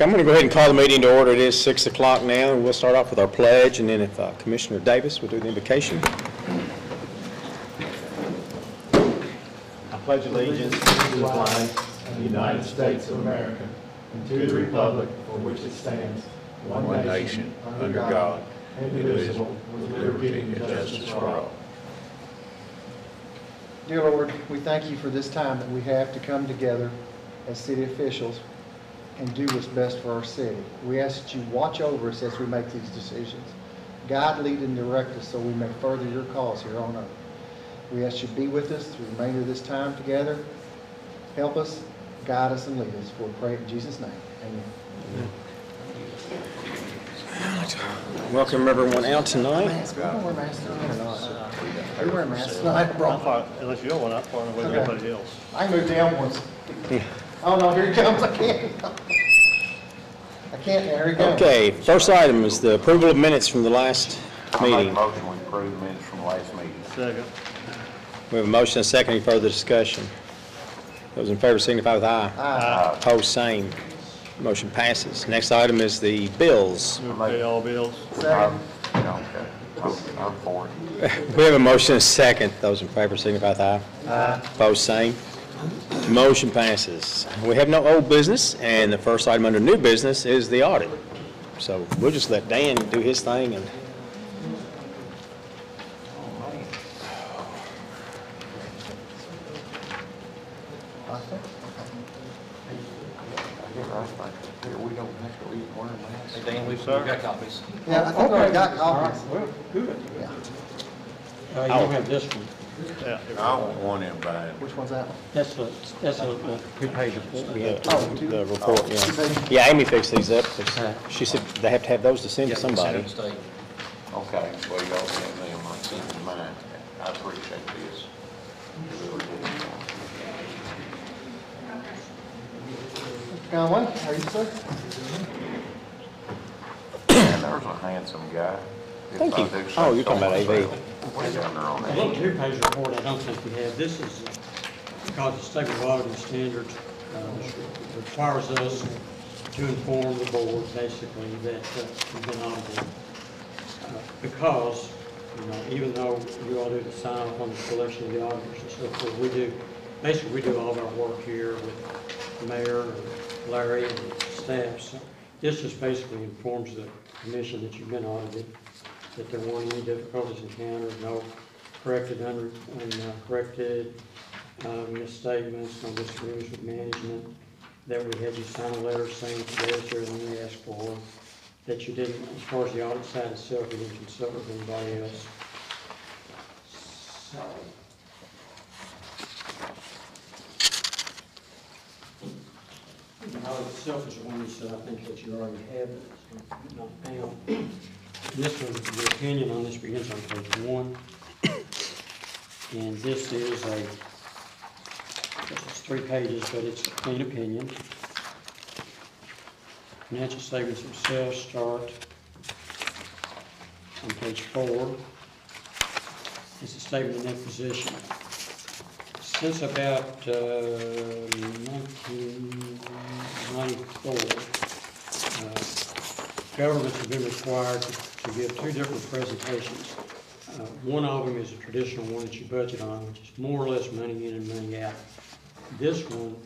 I'm going to go ahead and call the meeting to order. It is 6 o'clock now, and we'll start off with our pledge, and then if Commissioner Davis will do the invocation. I pledge allegiance to the flag of the United States of America and to the republic for which it stands, one nation, under God, indivisible, with liberty and justice for all. Dear Lord, we thank you for this time that we have to come together as city officials and do what's best for our city. We ask that you watch over us as we make these decisions. Guide, lead, and direct us so we may further your cause here on earth. We ask you to be with us through the remainder of this time together. Help us, guide us, and lead us. We'll pray in Jesus' name. Amen. Amen. Welcome everyone out tonight. We wear masks tonight. Unless you don't want to, far away from everybody else. I moved down once. Oh no, here he comes. I can't. Here he goes. Okay, first item is the approval of minutes from the last meeting. I make a motion to approve minutes from the last meeting. Second. We have a motion and a second. Any further discussion? Those in favor signify with aye. Aye. Opposed, same. Motion passes. Next item is the bills. Move to pay all bills. Second. I'm for it. We have a motion and a second. Those in favor signify with aye. Aye. Opposed, same. Motion passes. We have no old business, and the first item under new business is the audit. So we'll just let Dan do his thing. And we got copies. Yeah, I think we got copies. Well, good. Yeah. I don't have this one. Yeah. I want one in bad. Which one's that one? That's a prepaid report. Yeah. Oh, the report, yeah. Yeah, Amy fixed these up. She said they have to have those to send to somebody. Okay, well, y'all sent me and I sent mine. I appreciate this. Conway, how are you, sir? There's a handsome guy. Thank you. Oh, you're talking about AV. The little two-page report I don't think we have. This is because the state of auditing standards requires us to inform the board, basically, that we've been audited. Because, you know, even though you all do the sign off on the selection of the auditors and so forth, we do, basically we do all of our work here with the mayor and Larry and the staff. So this just basically informs the commission that you've been audited, that there weren't any difficulties encountered, no corrected, uncorrected misstatements, no disagreements with management, that we had you sign a letter saying today is everything we asked for, that you didn't, as far as the audit side itself, you didn't consult with anybody else. So, the audit itself is one that I think that you already have, but not now. This one, the opinion on this begins on page 1, and this is it's 3 pages, but it's a clean opinion. Financial statements themselves start on page 4. It's a statement of net position. Since about 1994, governments have been required to give 2 different presentations. One of them is a traditional one that you budget on, which is more or less money in and money out. This one,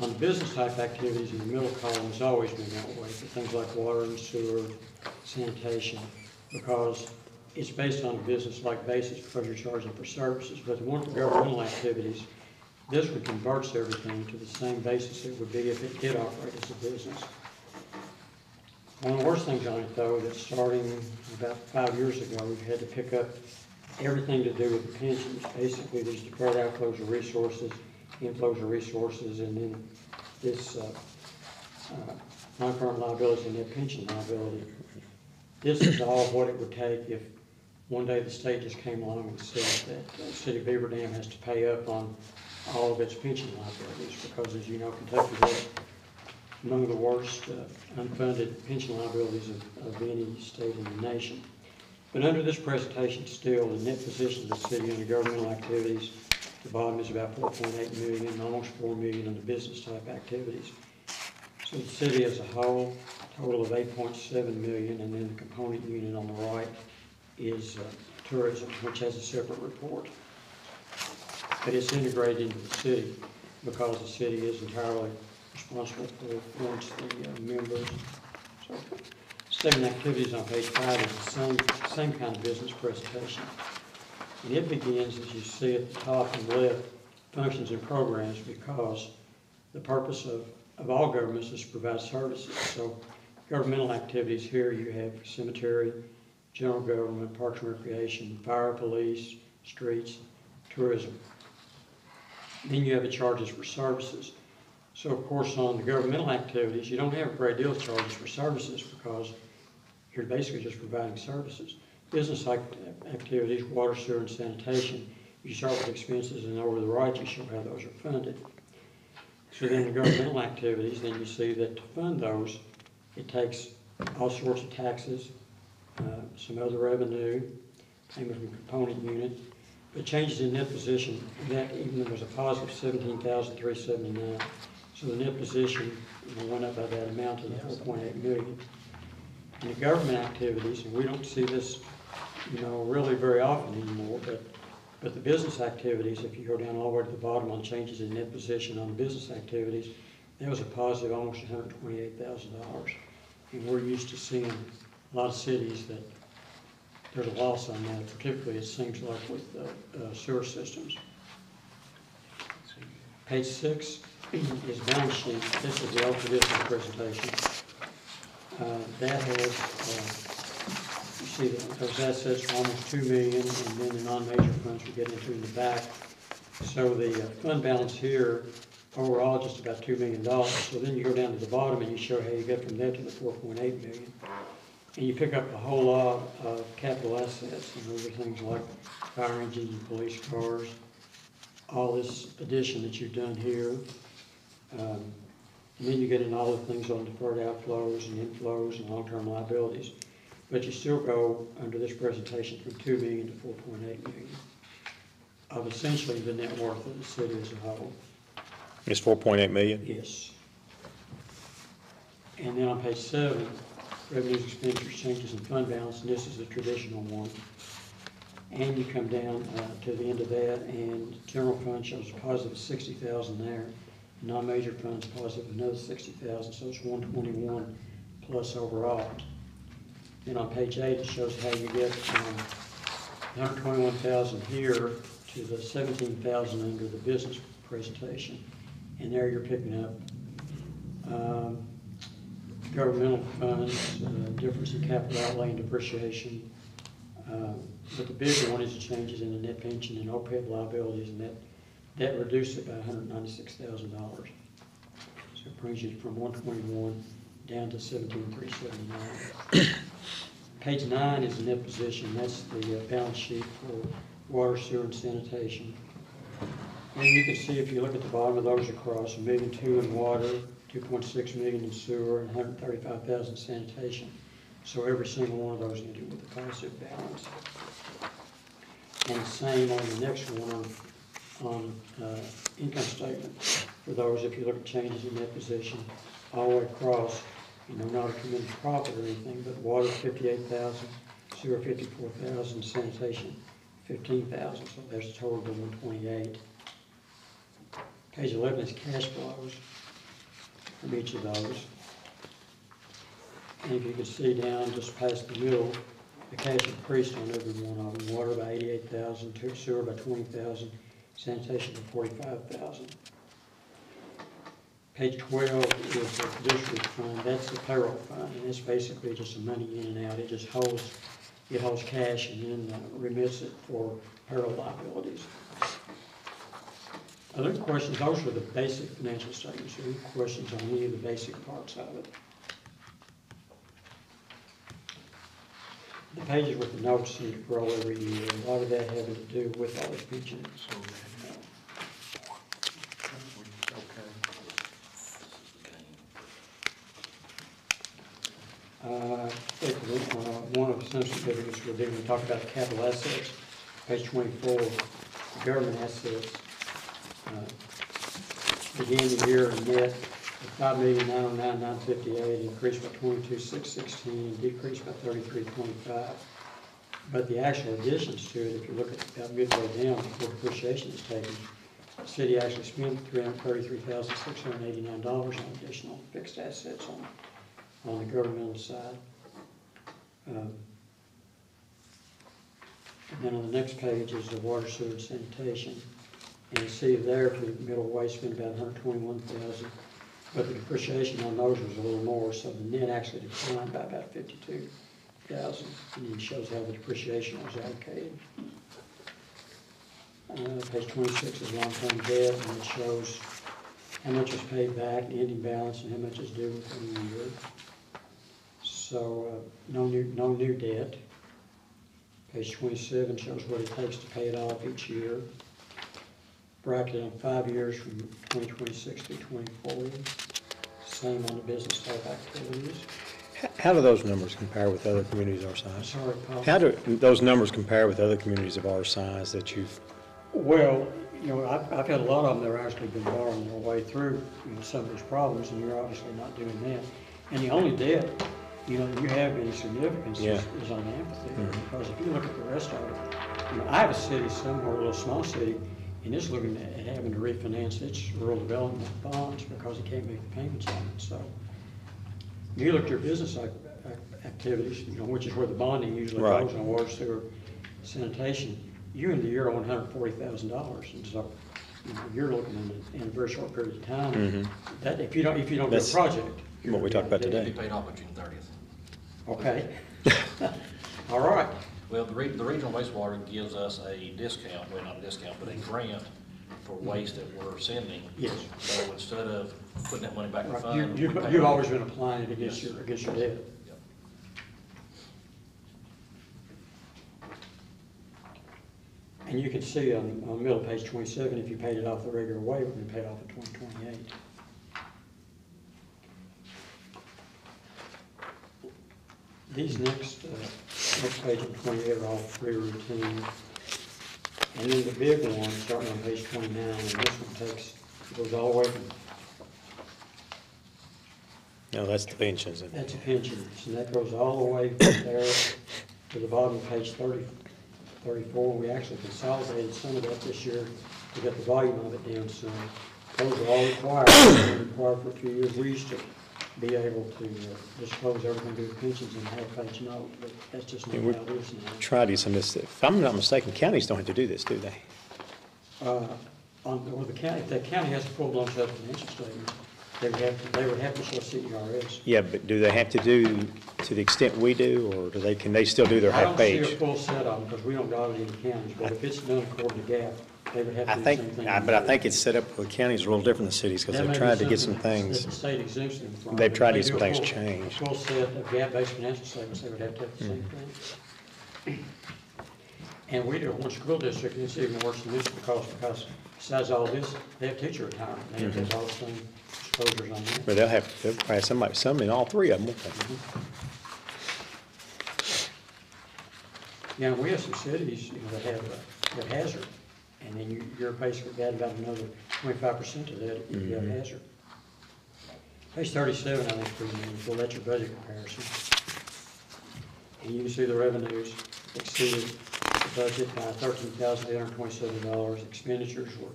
on business type activities in the middle column, has always been that way, for things like water and sewer, sanitation, because it's based on a business-like basis because you're charging for services. But the one for governmental activities, this would converts everything to the same basis it would be if it did operate as a business. One of the worst things on it, though, that starting about 5 years ago, we've had to pick up everything to do with the pensions. Basically, there's deferred outflows of resources, inflows of resources, and then this non-current liability and net pension liability. This is all what it would take if one day the state just came along and said that the city of Beaver Dam has to pay up on all of its pension liabilities, because, as you know, Kentucky has among the worst unfunded pension liabilities of any state in the nation. But under this presentation still, the net position of the city under governmental activities, the bottom is about $4.8 million, and almost $4 million in the business type activities. So for the city as a whole, total of 8.7 million, and then the component unit on the right is tourism, which has a separate report. But it's integrated into the city because the city is entirely responsible for once the members. So, seven activities on page 5 is the same kind of business presentation. And it begins, as you see at the top and left, functions and programs, because the purpose of all governments is to provide services. So governmental activities here, you have cemetery, general government, parks and recreation, fire, police, streets, tourism. Then you have the charges for services. So of course on the governmental activities, you don't have a great deal of charges for services because you're basically just providing services. Business activities, water, sewer, and sanitation, you start with expenses, and over the right you show how those are funded. So then the governmental activities, then you see that to fund those, it takes all sorts of taxes, some other revenue, payment from component unit, but changes in net position, that even was a positive 17,379. So the net position went up by that amount to the 4.8 million. And the government activities, and we don't see this, you know, really very often anymore, but the business activities, if you go down all the way to the bottom on changes in net position on business activities, that was a positive almost $128,000. And we're used to seeing a lot of cities that there's a loss on that, particularly it seems like with sewer systems. Page 6 is balance sheet. This is the old traditional presentation. That has, you see that those assets are almost 2 million, and then the non-major funds we get into in the back. So the fund balance here, overall, just about $2 million. So then you go down to the bottom and you show how you get from there to the 4.8 million. And you pick up a whole lot of capital assets, and those are things like fire engines and police cars, all this addition that you've done here. And then you get in all the things on deferred outflows and inflows and long-term liabilities. But you still go, under this presentation, from 2 million to 4.8 million of essentially the net worth of the city as a whole. It's 4.8 million? Yes. And then on page 7, revenues, expenditures, changes in fund balance, and this is the traditional one. And you come down to the end of that, and general fund shows a positive 60,000 there. Non-major funds positive another 60,000, so it's 121 plus overall. Then on page 8 it shows how you get from 121,000 here to the 17,000 under the business presentation, and there you're picking up governmental funds, difference in capital outlay and depreciation, but the bigger one is the changes in the net pension and OPEB liabilities, and that reduced it by $196,000. So it brings you from 121 down to 17,379. Page 9 is the net position. That's the balance sheet for water, sewer, and sanitation. And you can see if you look at the bottom of those across, $1.2 million in water, $2.6 million in sewer, and $135,000 in sanitation. So every single one of those ended with a positive balance. And the same on the next one, on income statement for those, if you look at changes in net position all the way across, you know, not a tremendous profit or anything, but water 58,000, sewer 54,000, sanitation 15,000, so there's a total of 128. Page 11 is cash flows from each of those, and if you can see down just past the middle, the cash increased on every one of them. Water by 88,000, sewer by 20,000. Sanitation for 45,000. Page 12 is the fiduciary fund. That's the payroll fund, and it's basically just the money in and out. It just holds cash and then remits it for payroll liabilities. Other questions? Those are the basic financial statements. Any questions on any of the basic parts of it? The pages with the notes seem to grow every year. A lot of that having to do with all the pension. One of some certificates we're doing, we talk about the capital assets. Page 24, government assets. Beginning of the year, net $5,909,958, increased by 22,616, decreased by 33.5. But the actual additions to it, if you look at how midway down before depreciation is taken, the city actually spent $333,689 on additional fixed assets on the governmental side. And then on the next page is the water, sewer, and sanitation. And you see there for the middle way spent about $121,000, but the depreciation on those was a little more, so the net actually declined by about $52,000. And it shows how the depreciation was allocated. Page 26 is long-term debt, and it shows how much was paid back, the ending balance, and how much is due within the year. So no new debt. Page 27 shows what it takes to pay it off each year. Bracketed on 5 years from 2026 to 2040. Same on the business type activities. How do those numbers compare with other communities our size? Sorry, Paul. How do those numbers compare with other communities of our size that you've? Well, you know, I've had a lot of them that have actually been borrowing their way through, you know, some of these problems, and you're obviously not doing that. And the only debt, you know, you have any significance is on amphitheater, because if you look at the rest of it, you know, I have a city somewhere, a little small city, and it's looking at having to refinance its rural development bonds because it can't make the payments on it. So you look at your business activities, you know, which is where the bonding usually goes on water, sewer, sanitation. You in the year owe $140,000, and so you know, you're looking in a very short period of time. That if you don't do a project, what we talked about today, it'll be paid off by June 30th. Okay. All right. Well, the regional wastewater gives us a discount, well, not a discount, but a grant for waste that we're sending. Yes. So instead of putting that money back in the fund, you've always been applying it against your debt. Yep. And you can see on middle page 27, if you paid it off the regular way, it would be paid off in 2028. These next page and 28 are all pretty routine. And then the big one, starting on page 29, and this one goes all the way from... No, that's the pensions. That's the pensions, and that goes all the way from there to the bottom of page 34. We actually consolidated some of that this year. We got the volume of it down some. Those are all required. They're required for a few years. We used to be able to disclose everything to the pensions and have page note, but that's just not how it is now. Try to do some of this. If I'm not mistaken, counties don't have to do this, do they? Or the county has to full-blown self-financial statement. They would have to show CERS. Yeah, but do they have to do to the extent we do, or can they still do their half page? I don't see a full set of them because we don't audit any counties, but if it's done according to GAAP, they would have to I think it's set up for the counties a little different than cities because they've tried to get some things. The state exempts them from. They've tried to get some things changed. A full set of GAAP-based financial statements, they would have to have the same thing. And we do one school district, and it's even worse than this because besides all this, they have teacher retirement. They have all the same exposures on that. But they'll have some in all three of them, won't they? Yeah, we have some cities, you know, that have a hazard. And then you're basically adding about another 25% to that if you have a hazard. Page 37, I think, is pretty meaningful. That's your budget comparison. And you can see the revenues exceeded the budget by $13,827. Expenditures were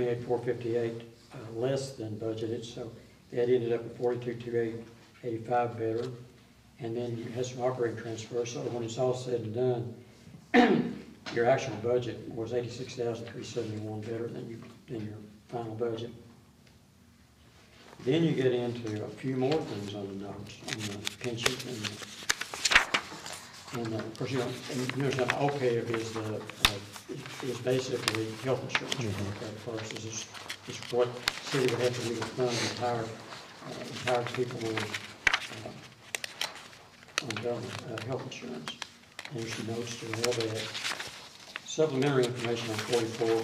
$28,458 less than budgeted, so that ended up at $42,285 better. And then you had some operating transfers, so when it's all said and done, your actual budget was $86,371 better than your final budget. Then you get into a few more things on the notes, on the pensions, and of course, you know, OPEB is basically health insurance for purposes. It's what the city would have to do to fund entire people on health insurance. And there's some notes to all that. Supplementary information on 44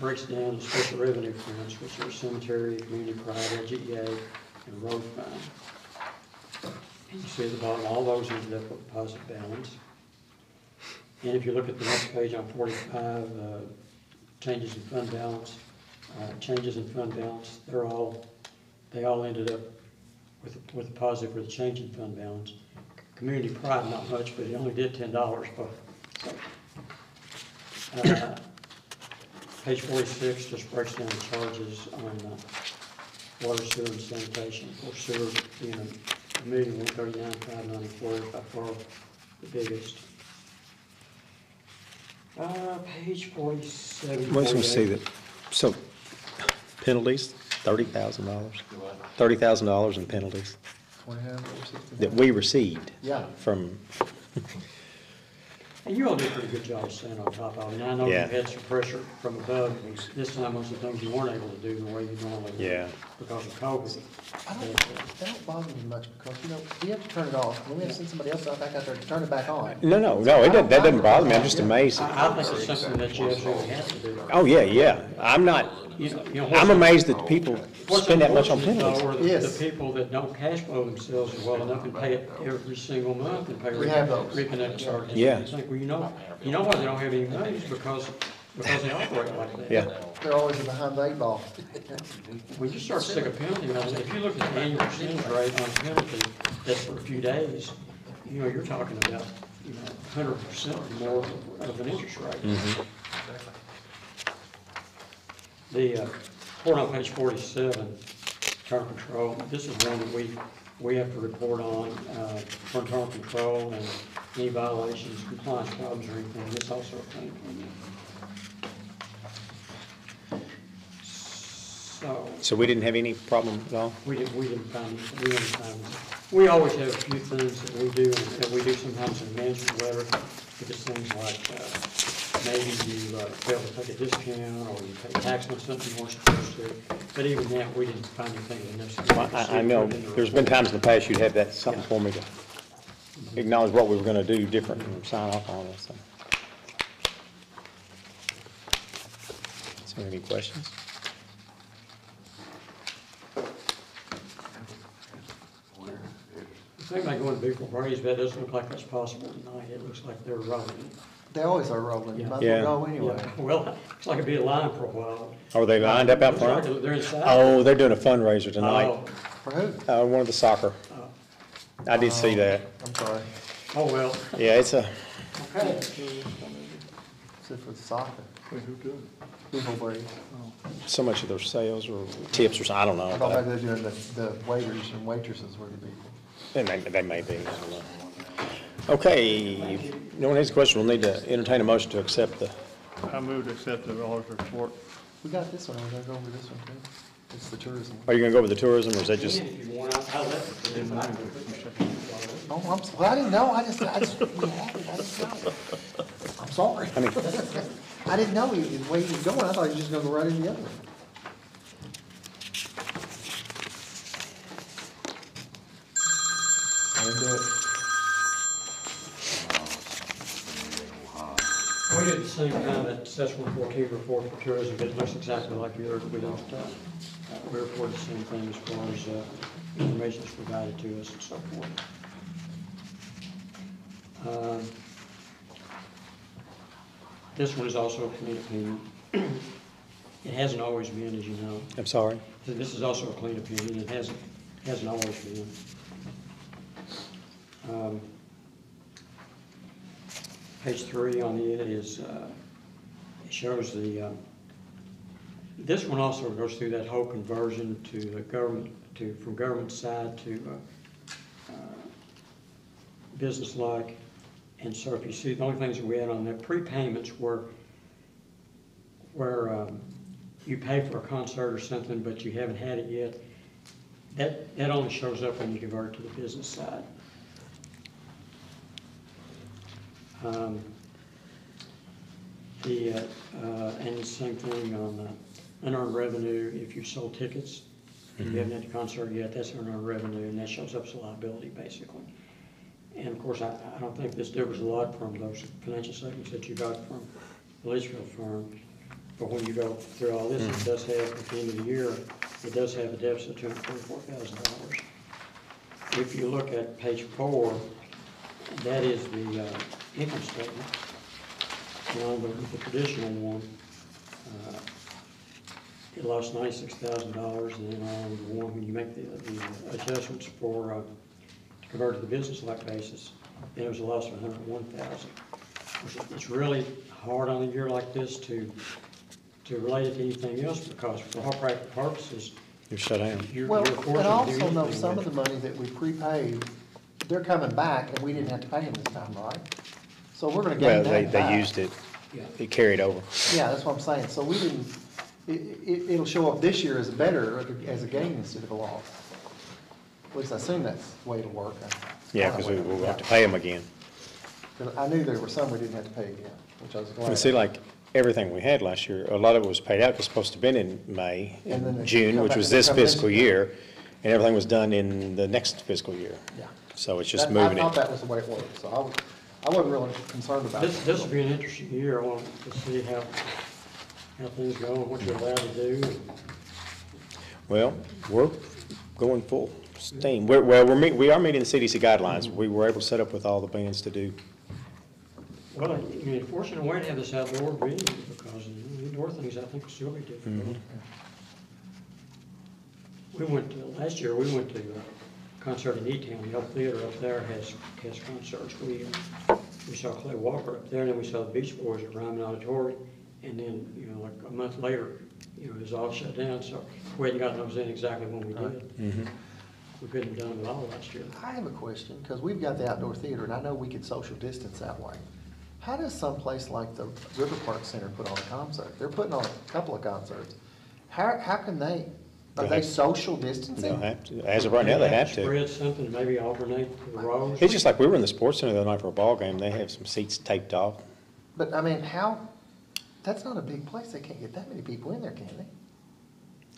breaks down the special revenue funds, which are cemetery, community pride, LGEA, and road fund. And you see at the bottom, all those ended up with a positive balance. And if you look at the next page on 45, changes in fund balance, changes in fund balance, they all ended up with a positive for the change in fund balance. Community pride, not much, but it only did $10. Page 46 just breaks down the charges on water, sewer, and sanitation. Of course, sewer being $1,139,594, by far the biggest. Page 47. I was going to say that. So, penalties, $30,000. $30,000 in penalties that we received. Yeah. From. And you all did a pretty good job of staying on top of it. And I know you had some pressure from above. This time was the things you weren't able to do the way you normally did because of COVID. That don't bother me much because, you know, we have to turn it off. When we have to send somebody else out back out there to turn it back on. No, that doesn't bother me. I'm just amazed. I think it's something that you absolutely have to do. Oh, yeah. I'm not. I'm amazed that people spend that much on penalties. The people that don't cash flow themselves well enough and pay it every single month and pay reconnect charges. Yeah. Well, you know why they don't have any money is because they operate like that. Yeah. They're always behind the eight ball. When you start sick of penalty, if you look at the annual percentage rate on penalty, that's for a few days. You know, you're talking about 100% or more of an interest rate. Mm-hmm. The report on page 47, term control, this is one that we have to report on from term control and any violations, compliance problems or anything. This also came from you. So we didn't have any problem at all? We didn't find it. We always have a few things that we do, sometimes in management letter, because it's things like maybe you fail to take a discount or you pay tax on something you weren't supposed to. But even that, we didn't find anything necessary. Well, I know. There's been times in the past you'd have that something for me to acknowledge what we were going to do different and sign off on it. So any questions? The thing about going to Beaver parties, that doesn't look like that's possible tonight. It looks like they're rolling. They always are rolling. You might as well go anyway. Yeah. Well, it's like it'd be a line for a while. Are they lined up out front? Like they're inside. Oh, they're doing a fundraiser tonight. For who? One of the soccer. I did see that. I'm sorry. Oh, well. Yeah, it's a... Okay. It's for the soccer. Wait, who doing it? So much of their sales or tips or something, I don't know. I thought maybe they're doing the waiters and waitresses were the people. They may be. I don't know. Okay, if no one has a question, we'll need to entertain a motion to accept the... I move to accept the auditor's report. We got this one. We're going to go over this one, too. It's the tourism. Are you going to go over the tourism, or is that just... If you want, I'll let it. Oh, I'm sorry. I didn't know. I just we had it. I didn't know. I'm sorry. I mean... I didn't know the way he was going. I thought he was just going to go right in the other one. I didn't do it. We did the same kind of assessment report for tourism, but it looks exactly like the other. We report the same thing as far as information that's provided to us and so forth. This one is also a clean opinion. It hasn't always been, as you know. I'm sorry? This is also a clean opinion. It hasn't always been. Page 3 on it is, it shows the, this one also goes through that whole conversion to the government, from government side to business-like. And so if you see, the only things that we had on there, prepayments were where you pay for a concert or something, but you haven't had it yet. That only shows up when you convert to the business side. And the same thing on unearned revenue. If you sold tickets, if you haven't had the concert yet, that's unearned revenue, and that shows up as a liability basically. And of course, I don't think this differs a lot from those financial statements that you got from the Litchfield firm. But when you go through all this, it does have at the end of the year, it does have a deficit of $244,000. If you look at page 4, that is the income statement, the traditional one. It lost $96,000, and then on the one when you make the adjustments for to convert to the business-like basis, then it was a loss of $101,000. It's really hard on a year like this to relate it to anything else because, for all practical purposes, you're shut down. Well, and also know some of the money that we prepaid, they're coming back, and we didn't have to pay them this time, right? So we're going to get that back. Well, they used it. Yeah. It carried over. Yeah, that's what I'm saying. So we didn't. It'll show up this year as a better, as a gain instead of a loss. At least I assume that's the way it'll work. Yeah, because we'll have to pay them again. I knew there were some we didn't have to pay again, which I was glad. You see, like everything we had last year, a lot of it was paid out. It was supposed to have been in May, and June, which was this fiscal year, and everything was done in the next fiscal year. Yeah. So it's just moving it. I thought that was the way it worked, so I wasn't really concerned about it. This will be an interesting year. I want to see how things go and what you're allowed to do. Well, we're going full steam. We are meeting the CDC guidelines. We were able to set up with all the bands to do. Well, I mean, fortunately, we didn't have this outdoor meeting because the indoor things, I think, will still be difficult. Mm-hmm. We went to, last year, we went to a concert in E-Town. The old theater up there has concerts. We saw Clay Walker up there, and then we saw the Beach Boys at Ryman Auditorium. And then, you know, like a month later, you know, it was all shut down. So we hadn't gotten those in exactly when we did. Mm-hmm. We couldn't have done it all last year. I have a question, because we've got the outdoor theater, and I know we could social distance that way. How does some place like the River Park Center put on a concert? They're putting on a couple of concerts. How can they? Are they social distancing? As of right now, they have to. Spread something, maybe alternate the rows. It's just like we were in the Sports Center the other night for a ball game. They have some seats taped off. But I mean, how? That's not a big place. They can't get that many people in there, can they?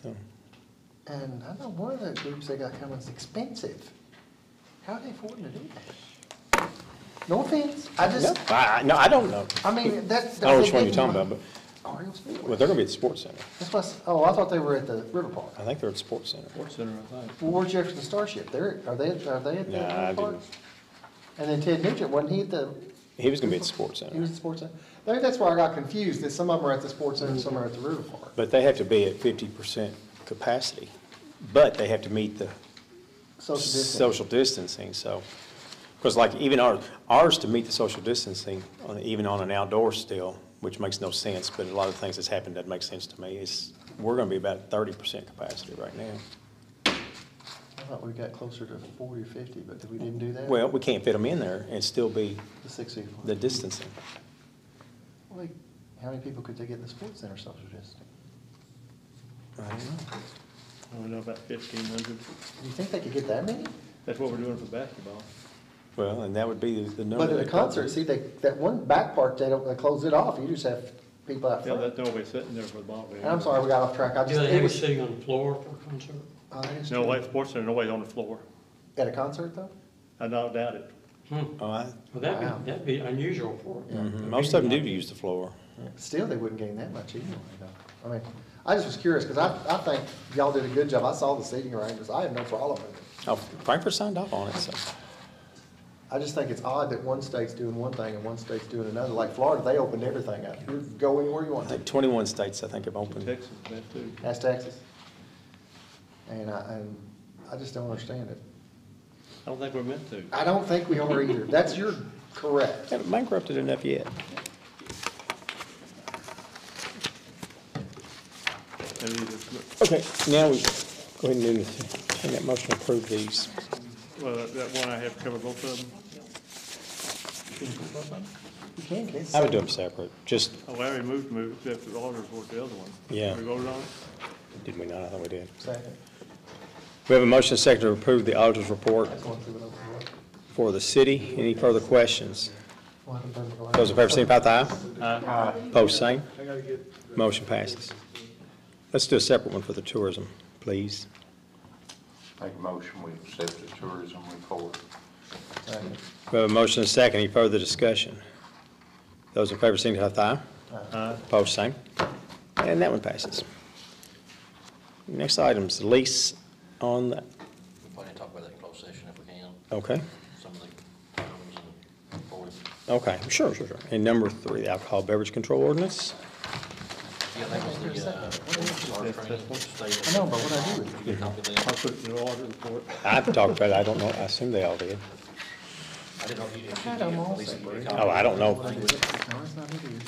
No. And I know one of those groups they got coming is expensive. How are they affording to do that? No offense, I just... No, I don't know. I mean, that's... I don't know which one you're talking about, but... Well, they're going to be at the Sports Center. That's what I thought they were at the River Park. I think they're at the Sports Center. Sports Center, I think. Well, where's Jefferson Starship? Are they at the River Park? And then Ted Nugent, wasn't he at the... He was going to be at the Sports Center. He was at the Sports Center. I think that's why I got confused, that some of them are at the Sports Center and some are at the River Park. But they have to be at 50% capacity, but they have to meet the social distancing, so... Because like even ours to meet the social distancing, even on an outdoor still, which makes no sense, but a lot of things that's happened that make sense to me, is we're going to be about 30% capacity right now. I thought we got closer to 40 or 50, but we didn't do that. Well, we can't fit them in there and still be the 6 feet the distancing. Well, how many people could they get in the Sports Center social distancing? I don't know. I don't know, about 1,500. Do you think they could get that many? That's what we're doing for basketball. Well, and that would be the number. But at a concert, see, that one back part, they close it off. You just have people out front. Yeah, that's always sitting there for the ball game. I'm sorry, we got off track. They were sitting on the floor for a concert? No way, Sports Center, nobody's on the floor. At a concert, though? I don't doubt it. That'd be unusual for it. Yeah. Mm-hmm. Most of them do use the floor. Yeah. Still, they wouldn't gain that much either. I mean, I just was curious, because I think y'all did a good job. I saw the seating arrangements. I had no problem with it. Oh, Frankfurt signed off on it, so... I just think it's odd that one state's doing one thing and one state's doing another. Like Florida, they opened everything up. You go anywhere you want to. 21 states, I think, have opened. Texas, that too. That's Texas. And I just don't understand it. I don't think we're meant to. I don't think we are either. You're correct. Haven't bankrupted enough yet. Okay, now we go ahead and turn that motion to approve these. Well, that one I have covered both of them. Can you cover both of them? You can. I would do them separate. Just. Oh, Larry moved except for the order report the other one. Yeah. Did we vote on it? Did we not? I thought we did. Second. We have a motion second to approve the auditor's report for the city. Any further questions? Those in favor, signify by the aye. Aye. Opposed, same. Motion passes. Let's do a separate one for the tourism, please. Make a motion, we accept the tourism report. Second. We have a motion and a second. Any further discussion? Those in favor, signify by aye. Aye. Opposed, same. And that one passes. Next item is the lease on the... We'll probably talk about that in closed session if we can. Okay. Some of the items and forth. Okay, sure. And number 3, the alcohol beverage control ordinance. Yeah, that was the, I know, but what I do is you get I put it in the audit report. I've talked about it, I don't know, I assume they all did. I didn't know if you did. I don't know. Oh, I don't know. No, it's not easy.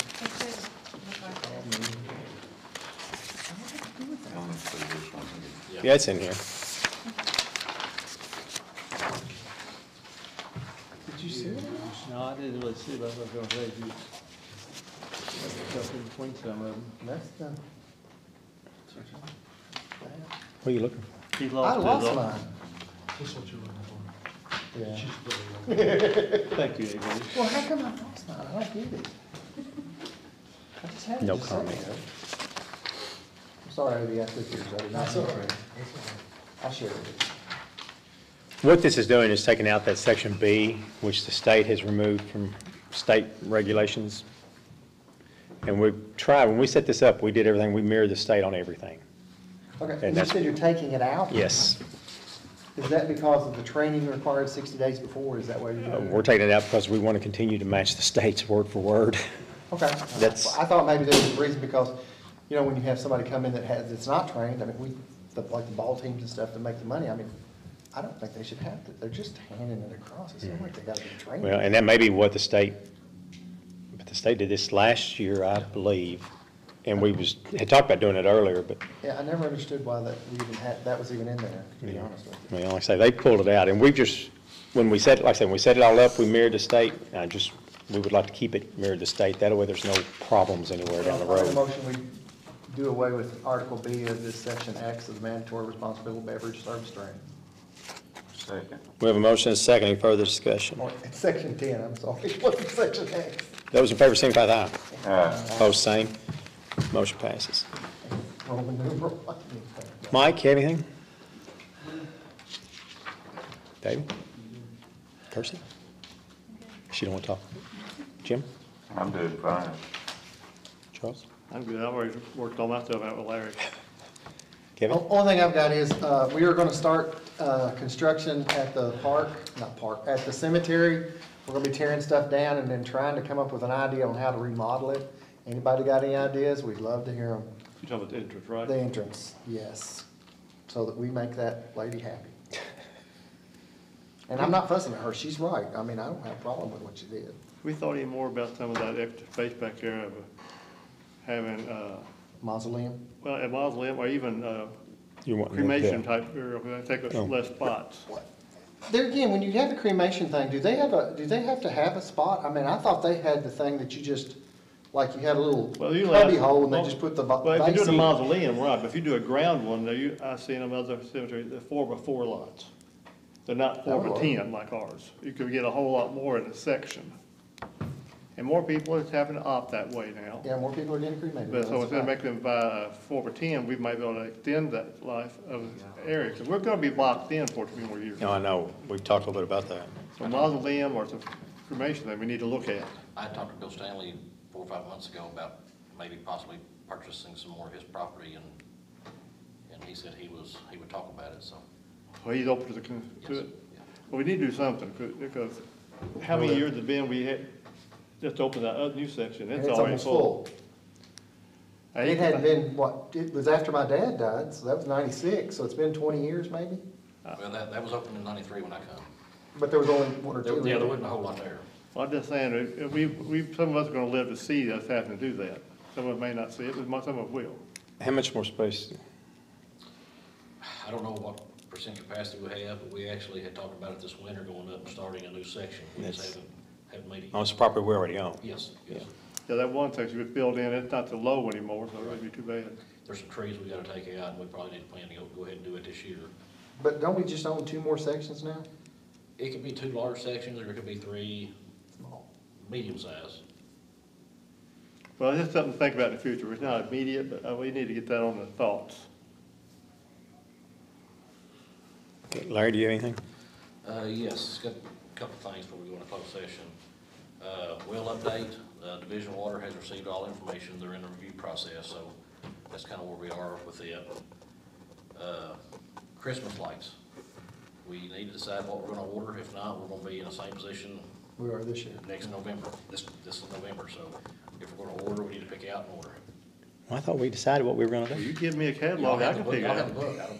Yeah, it's in here. Did you see it? No, I didn't really see it, but I was going to say, stuff in between some of them. That's the... What are you looking for? He lost I lost mine. That's what you're looking for. Yeah. Thank you, Avery. Well, how come I lost mine? I don't get it. I just had no comment. I'm sorry, Avery, I took yours. I did not know. I'll share it with you. What this is doing is taking out that section B, which the state has removed from state regulations. And we tried, when we set this up, we did everything. We mirrored the state on everything. Okay, and you said you're taking it out? Yes. Is that because of the training required 60 days before? Is that why you're doing it? We're taking it out because we want to continue to match the state's word for word. Okay. That's. I thought maybe there was a reason because, you know, when you have somebody come in that has, that's not trained, I mean, we, like the ball teams and stuff that make the money, I mean, I don't think they should have to. They're just handing it across. It's not like they got to be trained. Well, and that may be what the state, but the state did this last year, I believe, and we was had talked about doing it earlier, but yeah, I never understood why that we even had that was even in there. To be honest with you, well, like I say, they pulled it out, and we just when we set, like I said, when we set it all up, we mirrored the state. And I just we would like to keep it mirrored the state. That way, there's no problems anywhere down the road. Motion we do away with Article B of this section X of the mandatory responsible beverage service drink. Second. We have a motion and a second. Any further discussion? Oh, it's section 10, I'm sorry. What's section 10? Those in favor signify by aye. Aye. Opposed, same. Motion passes. Mike, you have anything? David? Percy? She don't want to talk. Jim? I'm doing fine. Charles? I'm good. I've already worked all my stuff out with Larry. Kevin? Only thing I've got is we are going to start construction at the park, at the cemetery. We're going to be tearing stuff down and then trying to come up with an idea on how to remodel it. Anybody got any ideas? We'd love to hear them. You're talking about the entrance, right? The entrance, yes. So that we make that lady happy. And I'm not fussing at her. She's right. I mean, I don't have a problem with what she did. We thought any more about some of that extra space back there of having mausoleum? Well, a mausoleum or even cremation type, or take up less spots. There again, when you have the cremation thing, do they have a? Do they have to have a spot? I mean, I thought they had the thing that you just, like you had a little cubby hole and they just put the. Well, if you do a mausoleum, right? But if you do a ground one, I've seen them other cemeteries, they're 4 by 4 lots. They're not 4 by 10 like ours. You could get a whole lot more in a section. And more people are having to opt that way now. Yeah, more people are getting cremated. But so instead of making them by 4 by 10, we might be able to extend that life of the area. Because we're going to be locked in for 20 more years. No, I know. We've talked a little bit about that. So a mausoleum or some cremation that we need to look at. I talked to Bill Stanley 4 or 5 months ago about maybe possibly purchasing some more of his property, and he said he would talk about it. So. Well, he's open to the it. Yeah. Well, we need to do something because how many years has it been we had? Just open that up new section. It's already full. It had been what? It was after my dad died, so that was '96. So it's been 20 years, maybe. Well, that was open in '93 when I come. But there was only one or two. Yeah, there wasn't a whole lot there. Well, I'm just saying, we some of us are going to live to see us having to do that. Some of us may not see it, but some of us will. How much more space? I don't know what percent capacity we have, but we actually had talked about it this winter, going up and starting a new section. We just haven't. On the property we already own. Yes. Yes. Yeah, that one section was built in. It's not too low anymore, so it wouldn't be too bad. There's some trees we got to take out, and we probably need to plan to go ahead and do it this year. But don't we just own 2 more sections now? It could be 2 large sections, or it could be 3 small, medium size. Well, it's something to think about in the future. It's not immediate, but we need to get that on the thoughts. Okay, Larry, do you have anything? Yes, got a couple things before we go into closed session. Well update, Division of Water has received all information. They're in the review process, so that's kind of where we are with it. Christmas lights. We need to decide what we're going to order. If not, we're going to be in the same position we are this year. Next November. This is November, so if we're going to order, we need to pick out and order. Well, I thought we decided what we were going to do. You give me a catalog, I can figure it out.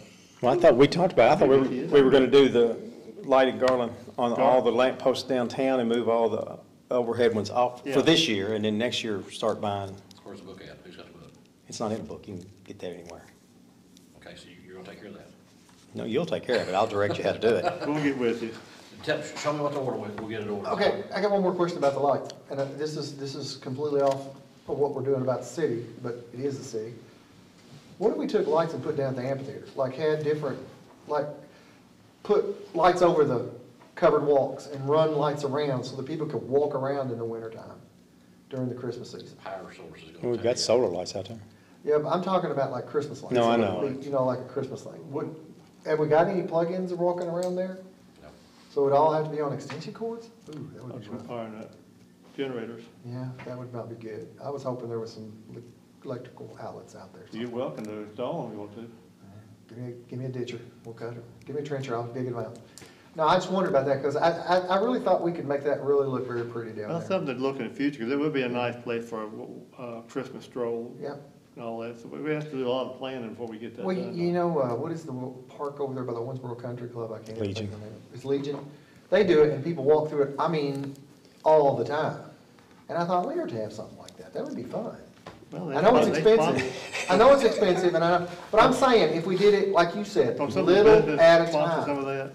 Well, I thought we talked about it. I thought we were going to do the lighted garland on all the lamp posts downtown and move all the overhead ones off for this year, and then next year start buying. Where's the book at? Who's got the book? It's not in the book. You can get that anywhere. Okay, so you're going to take care of that? No, you'll take care of it. I'll direct you how to do it. We'll get with you. Show me what to order. We'll get it ordered. Okay, I got one more question about the light, and this is completely off of what we're doing about the city, but it is the city. What if we took lights and put down at the amphitheater? Like had different, like put lights over the covered walks and run lights around so that people could walk around in the wintertime during the Christmas season. Power sources. Well, we've got solar lights out there. Yeah, but I'm talking about like Christmas lights. No, so I know. Be, you know, like a Christmas light. Have we got any plug-ins walking around there? No. So it would all have to be on extension cords? Ooh, that would be fun. Generators. Yeah, that would about be good. I was hoping there was some electrical outlets out there. You're welcome to install them if you want to. Give me a ditcher. We'll cut it. Give me a trencher. I'll dig it out. No, I just wondered about that because I really thought we could make that really look very pretty down there. That's something to look in the future because it would be a nice place for a Christmas stroll. Yeah. And all that. So we have to do a lot of planning before we get that done. Well, you know, what is the park over there by the Winsboro Country Club? I can't think of the name. It's Legion. They do it and people walk through it. I mean, all the time. And I thought we ought to have something like that. That would be fun. Well, I know it's expensive. I know it's expensive, and I know, but I'm saying if we did it like you said, little at a time. Some of that.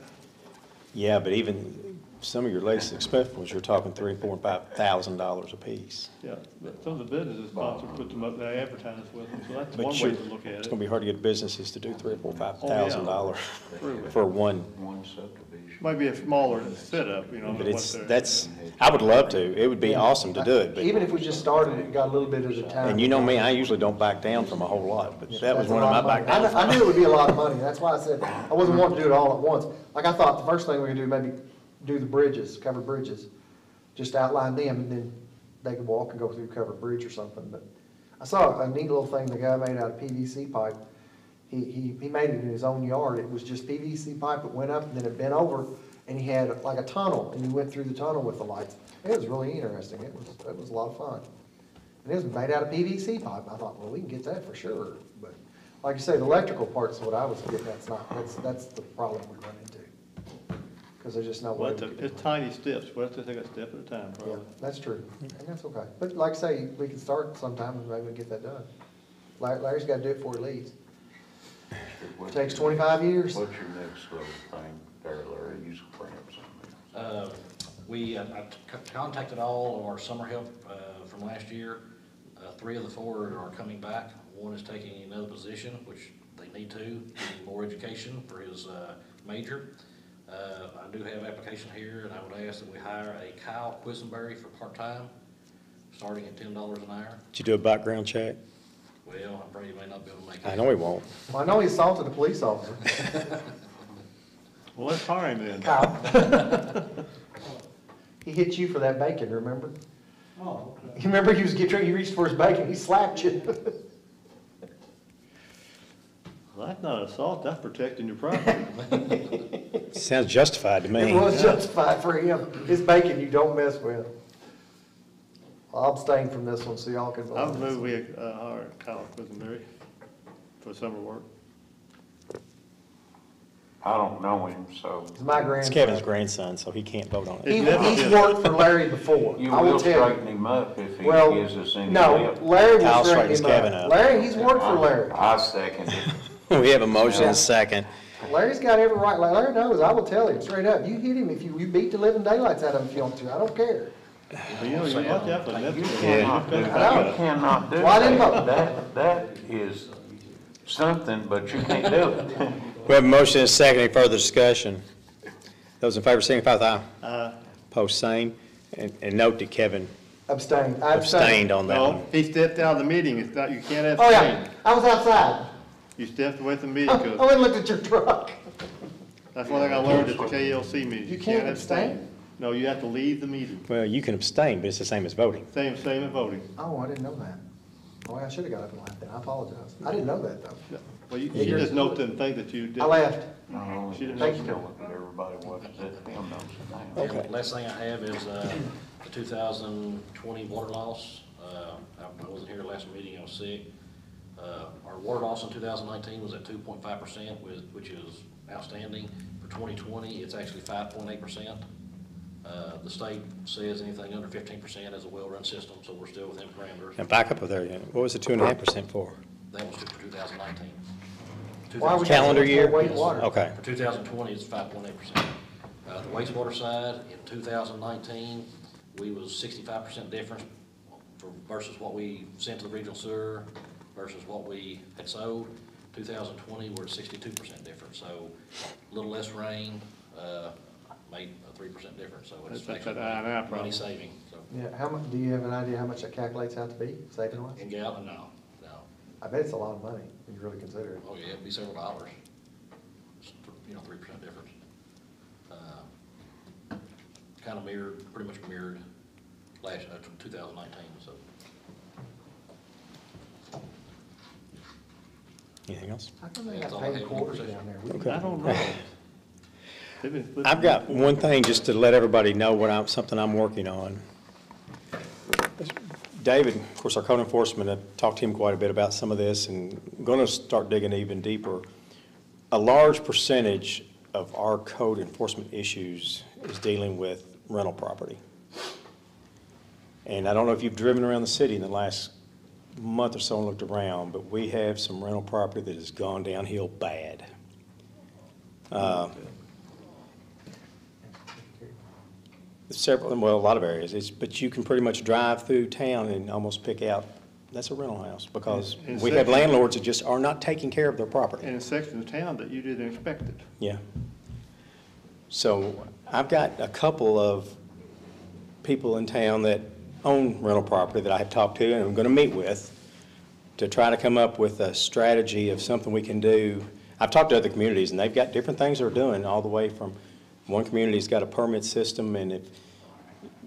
Yeah, but even some of your latest expensive ones, you're talking $3,000, $4,000, $5,000 a piece. Yeah, but some of the businesses sponsor put them up, they advertise with them, so that's one way to look at it. It's going to be hard to get businesses to do $3,000 or $4,000, $5,000 for one subdivision. Might be a smaller setup, you know. But I would love to. It would be awesome to do it. But even if we just started it and got a little bit at a time. And you know me, I usually don't back down from a whole lot, but that was one of my back down. I knew it would be a lot of money. That's why I said I wasn't wanting to do it all at once. Like I thought the first thing we could do maybe do the bridges, covered bridges, just outline them, and then they could walk and go through a covered bridge or something. But I saw a neat little thing the guy made out of PVC pipe. He made it in his own yard. It was just PVC pipe that went up and then it bent over, and he had like a tunnel, and you went through the tunnel with the lights. It was really interesting. It was a lot of fun. And it was made out of PVC pipe. I thought, well, we can get that for sure. But like you say, the electrical part's what I was getting. That's the problem we run into. Because there's just no way. It's tiny steps. We'll have to take a step at a time, probably. Yeah, that's true. And that's okay. But like I say, we can start sometime and maybe get that done. Larry's got to do it before he leaves. It takes 25 years. What's your next little thing there, Larry? You should bring up something else. I contacted all of our summer help from last year. 3 of the 4 are coming back. One is taking another position, which they need to, getting more education for his major. I do have an application here, and I would ask that we hire a Kyle Quisenberry for part-time, starting at $10 an hour. Did you do a background check? Well, I'm afraid he may not be able to make it. I know he won't. Well, I know he assaulted a police officer. Well, let's hire him then. Kyle. He hit you for that bacon, remember? Oh. Okay. You remember he was you reached for his bacon, he slapped you. Well, that's not assault, that's protecting your property. Sounds justified to me. It was justified for him. It's bacon you don't mess with. I'll abstain from this one so y'all can vote. I'll move we hire Kyle Quisenberry for summer work. I don't know him, so. It's my grandson. It's Kevin's grandson, so he can't vote on it. He's worked for Larry before. You will straighten him up if he gives us any help. No, Larry will straighten Kevin up. Larry, he's worked for Larry. I second it. We have a motion and a second. Larry's got every right. Larry knows. I will tell him straight up. You hit him if you beat the living daylights out of him if you want to. I don't care. You cannot do that. That is something, but you can't do it. We have a motion and a second. Any further discussion? Those in favor signify with aye. Aye. Post same. And note that Kevin abstained on that one. He stepped out of the meeting. It's not, you can't abstain. Oh, yeah. I was outside. You stepped away from me. I went and looked at your truck. That's one thing I learned at the KLC meeting. You can't abstain? No, you have to leave the meeting. Well, you can abstain, but it's the same as voting. Same as voting. Oh, I didn't know that. Oh, I should have got up and laughed then. I apologize. I didn't know that, though. Yeah. Well, you just note and think that you did. I laughed. No, she didn't know. Everybody watches it. Okay. Last thing I have is the 2020 water loss. I wasn't here last meeting. I was sick. Our water loss in 2019 was at 2.5%, which is outstanding. For 2020, it's actually 5.8%. The state says anything under 15% is a well-run system, so we're still within parameters. And back up there, what was the 2.5% for? That was for 2019. Calendar year? Okay. For 2020, it's 5.8%. The wastewater side, in 2019, we was 65% difference versus what we sent to the regional sewer versus what we had sold. 2020, we're at 62% difference. So a little less rain made a 3% difference. So it's actually money saving. So. Yeah. How much? Do you have an idea how much that calculates out to be saving wise? In gallon, no. I bet it's a lot of money when you really consider it. Oh yeah, it'd be several dollars. It's, 3% difference. Kind of mirrored, pretty much mirrored last 2019. So. Anything else? How come they got paid quarters down there? Okay. I don't know. I've got one thing just to let everybody know something I'm working on. David, of course, our code enforcement, I talked to him quite a bit about some of this, and I'm going to start digging even deeper. A large percentage of our code enforcement issues is dealing with rental property. And I don't know if you've driven around the city in the last month or so and looked around, but we have some rental property that has gone downhill bad. A lot of areas. But you can pretty much drive through town and almost pick out, that's a rental house, because we have landlords that just are not taking care of their property. In a section of town that you didn't expect it. Yeah. So I've got a couple of people in town that own rental property that I have talked to and I'm going to meet with to try to come up with a strategy of something we can do. I've talked to other communities and they've got different things they're doing, all the way from one community's got a permit system, and if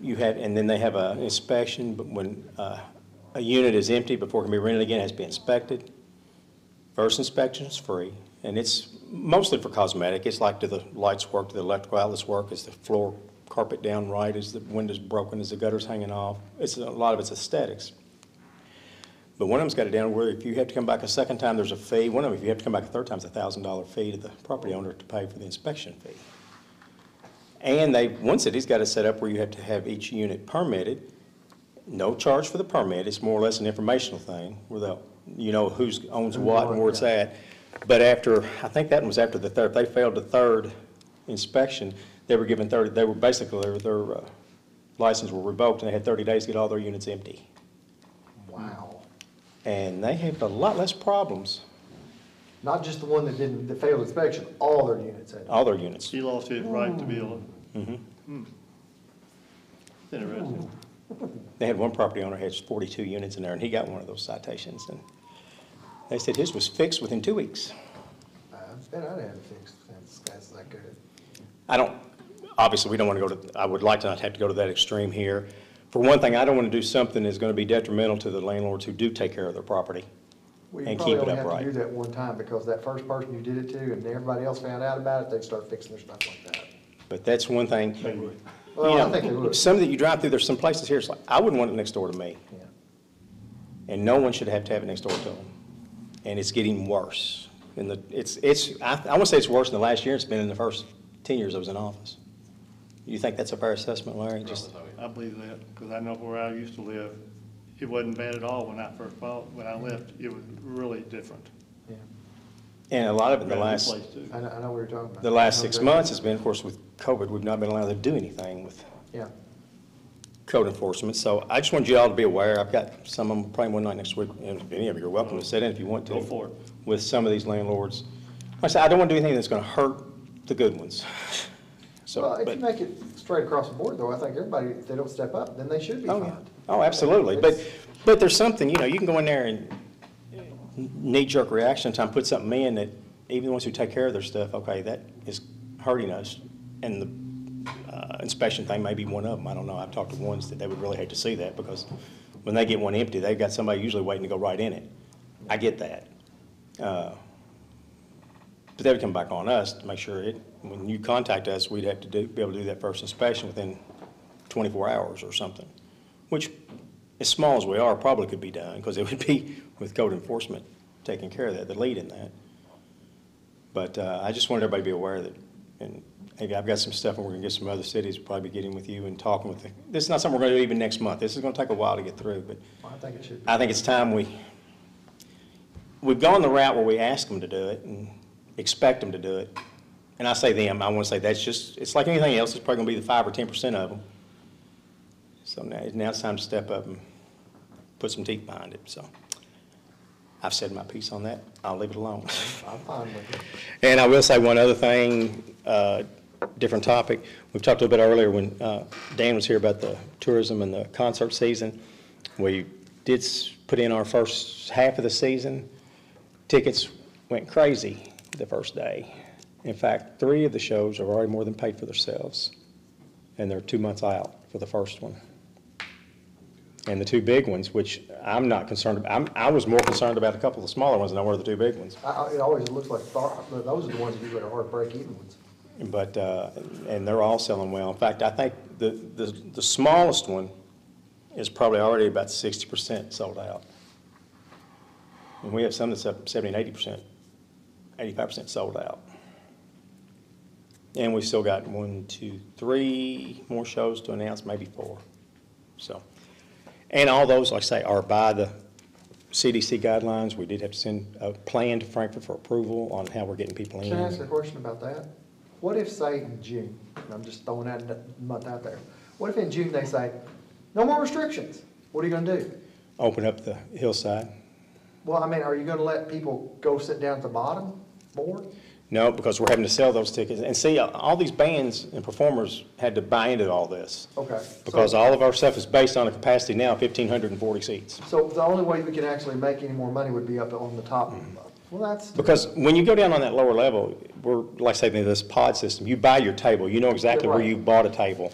you have, and then they have an inspection, but when a unit is empty before it can be rented again, it has to be inspected. First inspection is free, and it's mostly for cosmetic. It's like, do the lights work, do the electrical outlets work, is the floor carpet down right, is the windows broken, is the gutters hanging off? It's a lot of it's aesthetics. But one of them's got it down where if you have to come back a second time, there's a fee. One of them, if you have to come back a third time, it's a $1,000 fee to the property owner to pay for the inspection fee. And one city's got it set up where you have to have each unit permitted. No charge for the permit. It's more or less an informational thing where you know who owns what and where it's at. But I think that one was after the third. They failed the third inspection. They were given 30, their license were revoked, and they had 30 days to get all their units empty. Wow. And they have a lot less problems. Not just the one that failed inspection, all their units had. All their units. She lost his right to build. Mm-hmm. Interesting. They had one property owner had 42 units in there, and he got one of those citations. And they said his was fixed within 2 weeks. I bet I'd have it fixed since that's not good. Obviously we don't want to go to, I would like to not have to go to that extreme here. For one thing, I don't want to do something that's going to be detrimental to the landlords who do take care of their property and keep it upright. We probably have to do that one time, because that first person you did it to and everybody else found out about it, they'd start fixing their stuff like that. But that's one thing. They would. Well, I think they would. Some that you drive through, there's some places here, it's like, I wouldn't want it next door to me. Yeah. And no one should have to have it next door to them. And it's getting worse. And I want to say it's worse than the last year. It's been in the first 10 years I was in office. You think that's a fair assessment, Larry? I believe that, because I know where I used to live, it wasn't bad at all when I first bought. When I left, it was really different. Yeah. And a lot of it in the last, I know what you're talking about. The last 6 months has been, of course, with COVID, we've not been allowed to do anything with code enforcement. So I just want you all to be aware. I've got some of them playing one night next week, and any of you are welcome to sit in if you want to. Go for it. With some of these landlords. Like I said, I don't want to do anything that's going to hurt the good ones. So, well, if you make it straight across the board, though, I think everybody, if they don't step up, then they should be fined. Yeah. Oh, absolutely. But there's something, you can go in there and knee-jerk reaction time, put something in that even the ones who take care of their stuff, okay, that is hurting us. And the inspection thing may be one of them. I don't know. I've talked to ones that they would really hate to see that, because when they get one empty, they've got somebody usually waiting to go right in it. I get that. But they would come back on us to make sure when you contact us, we'd have to be able to do that first inspection within 24 hours or something, which, as small as we are, probably could be done, because it would be with code enforcement taking care of that, the lead in that. But I just wanted everybody to be aware of it. And I've got some stuff, and we're going to get some other cities, probably getting with you and talking with them. This is not something we're going to do even next month. This is going to take a while to get through, but well, I think it should be. I think it's time we've gone the route where we ask them to do it and expect them to do it. And I say them, I want to say that's just, it's like anything else, it's probably going to be the 5 or 10% of them. So now it's time to step up and put some teeth behind it. So I've said my piece on that. I'll leave it alone. I'm fine with it. And I will say one other thing, different topic. We've talked a little bit earlier when Dan was here about the tourism and the concert season. We did put in our first half of the season. Tickets went crazy the first day. In fact, 3 of the shows have already more than paid for themselves, and they're 2 months out for the first one. And the 2 big ones, which I'm not concerned about. I was more concerned about a couple of the smaller ones than I were the 2 big ones. It always looks like those are the ones that usually are hard break-even ones. But and they're all selling well. In fact, I think the smallest one is probably already about 60% sold out. And we have some that's up 70 and 80%, 85% sold out. And we've still got 1, 2, 3 more shows to announce, maybe 4. So, and all those, like I say, are by the CDC guidelines. We did have to send a plan to Frankfurt for approval on how we're getting people in. Can I ask a question about that? What if, say, in June, and I'm just throwing that month out there, what if in June they say, no more restrictions? What are you going to do? Open up the hillside. Well, I mean, are you going to let people go sit down at the bottom more? No, because we're having to sell those tickets. And see, all these bands and performers had to buy into all this. Okay. Because all of our stuff is based on a capacity now of 1,540 seats. So the only way we can actually make any more money would be up on the top. Mm-hmm. Well, that's... Because when you go down on that lower level, we're, like say, this pod system, you buy your table. You know exactly where you bought a table.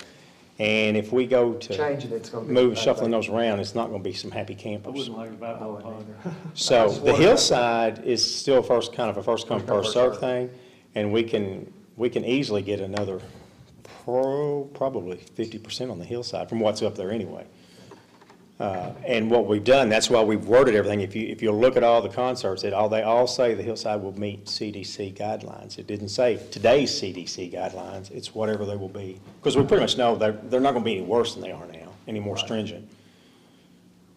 And if we go to changing, it's going to be move, shuffling those around, it's not going to be some happy campers. I wouldn't like to buy that either. So the hillside is still first kind of a first-come, first-served thing, and we can easily get another probably 50% on the hillside from what's up there anyway. And what we've done, that's why we've worded everything. If you look at all the concerts, they all say the hillside will meet CDC guidelines. It didn't say today's CDC guidelines. It's whatever they will be, because we pretty much know they're not going to be any worse than they are now, any more stringent.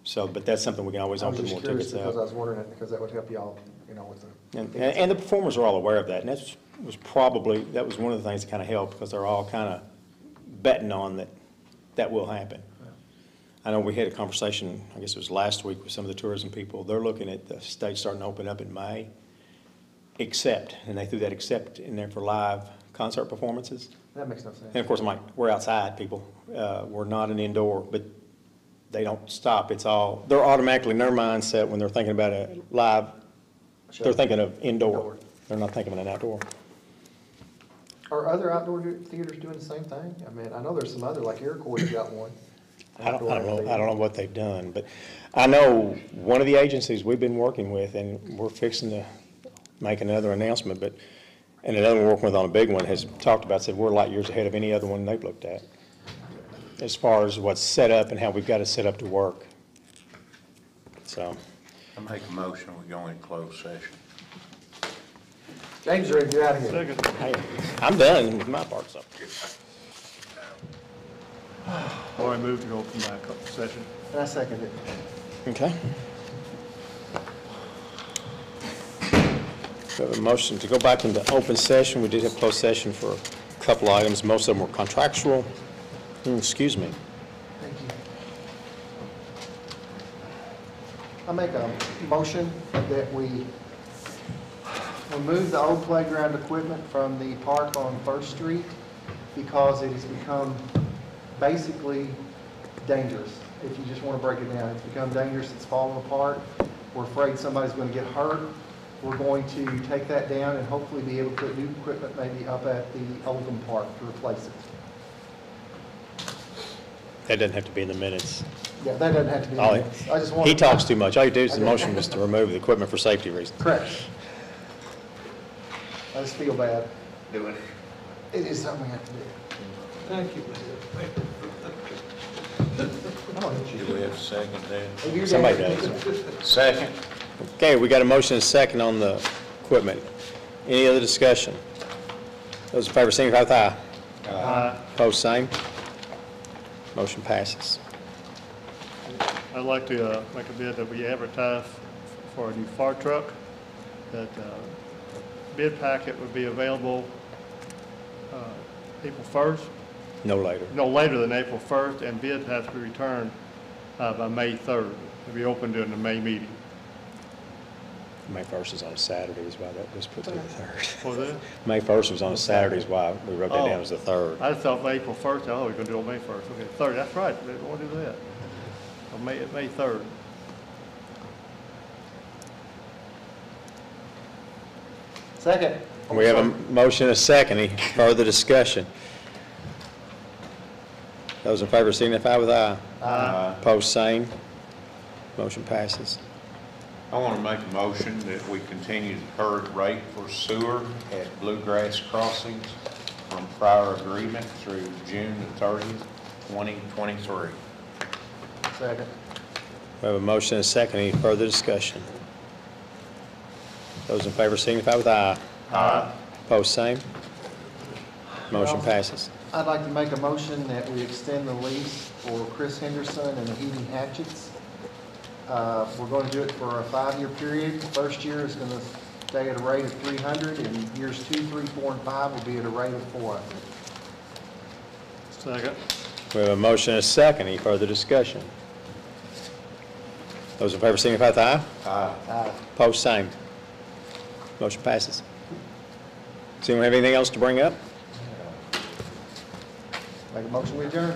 So, but that's something we can always open more tickets up. I was just curious because I was wondering it, because that would help y'all, you know, with the. And the performers are all aware of that, and that was one of the things that kind of helped, because they're all kind of betting on that will happen. I know we had a conversation, I guess it was last week, with some of the tourism people. They're looking at the stage starting to open up in May, except, and they threw that except in there for live concert performances. That makes no sense. And of course, I'm like, we're outside, people. We're not an indoor, but they don't stop. It's all, they're automatically in their mindset when they're thinking about a live, they're thinking of indoor. They're not thinking of an outdoor. Are other outdoor theaters doing the same thing? I mean, I know there's some other, like Iroquois has got one. I don't know what they've done, but I know one of the agencies we've been working with, and we're fixing to make another announcement, but and another one we're working with on a big one has talked about, said we're light years ahead of any other one they've looked at as far as what's set up and how we've got to set up to work. So I make a motion we go in closed session. James, you're out of here. Second. Hey, I'm done with my parts up here. Or I move to go open back up session. And I second it. Okay. We have a motion to go back into open session. We did have closed session for a couple items. Most of them were contractual. Excuse me. Thank you. I make a motion that we remove the old playground equipment from the park on 1st Street because it has become basically dangerous. If you just want to break it down, it's become dangerous. It's falling apart. We're afraid somebody's going to get hurt. We're going to take that down and hopefully be able to put new equipment maybe up at the Oldham Park to replace it. That doesn't have to be in the minutes. Yeah, that doesn't have to be in the minutes. I just want he to talks too much. All you do is the motion was to remove the equipment for safety reasons. Correct. I just feel bad doing it. It is something I have to do. Thank you. Do we have a second there? Somebody does. Second. Okay, we got a motion and a second on the equipment. Any other discussion? Those in favor signify with aye. Aye. Opposed, same. Motion passes. I'd like to make a bid that we advertise for a new fire truck. That bid packet would be available April 1st. No later. No later than April 1st, and bids have to be returned by May 3rd. It'll be open during the May meeting. May 1st was on a Saturday, is why that was put to the 3rd. Was it? May 1st was on a Saturday, is why we wrote that down as the 3rd. I thought April 1st, I thought we were going to do it on May 1st. Okay, 3rd, that's right. We don't want to do that. May 3rd. Second. We have a motion and a second. Any further discussion? Those in favor signify with aye. Aye. Opposed, same. Motion passes. I want to make a motion that we continue the current rate for sewer at Bluegrass Crossings from prior agreement through June the 30th, 2023. Second. We have a motion and a second. Any further discussion? Those in favor signify with aye. Aye. Opposed, same. Motion passes. I'd like to make a motion that we extend the lease for Chris Henderson and the Heating Hatchets. We're going to do it for a 5-year period. The first year is going to stay at a rate of $300, and years 2, 3, 4, and 5 will be at a rate of $400. Second. We have a motion and a second. Any further discussion? Those in favor signify with aye. Aye. Aye. Opposed, same. Motion passes. Does anyone have anything else to bring up? Make a motion, we adjourn.